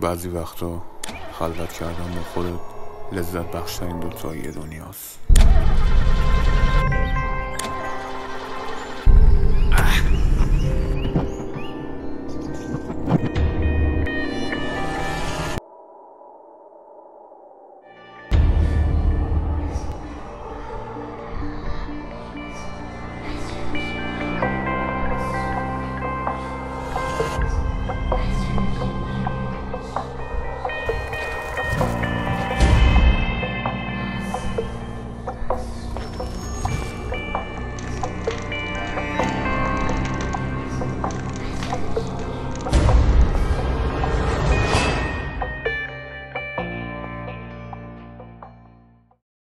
بعضی وقتا خلوت کردن با خودت لذت بخشترین دوتایی دنیاست.